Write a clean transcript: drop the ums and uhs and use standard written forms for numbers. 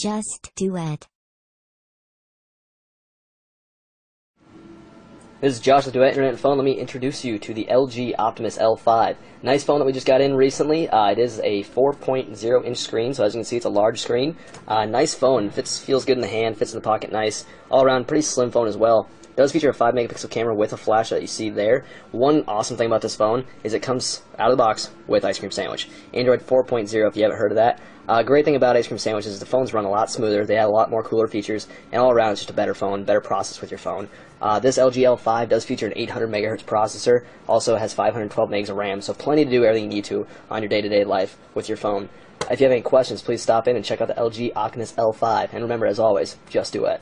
Just do it. This is Josh with Duet Internet Phone. Let me introduce you to the LG Optimus L5. Nice phone that we just got in recently. It is a 4.0-inch screen, so as you can see, it's a large screen. Nice phone. Feels good in the hand, fits in the pocket nice. All around, pretty slim phone as well. Does feature a 5-megapixel camera with a flash that you see there. One awesome thing about this phone is it comes out of the box with Ice Cream Sandwich. Android 4.0, if you haven't heard of that. Great thing about Ice Cream Sandwich is the phones run a lot smoother, they add a lot more cooler features, and all around it's just a better phone, better process with your phone. This LG L5 does feature an 800 MHz processor, also has 512 megs of RAM, so plenty to do everything you need to on your day-to-day life with your phone. If you have any questions, please stop in and check out the LG Optimus L5, and remember, as always, just do it.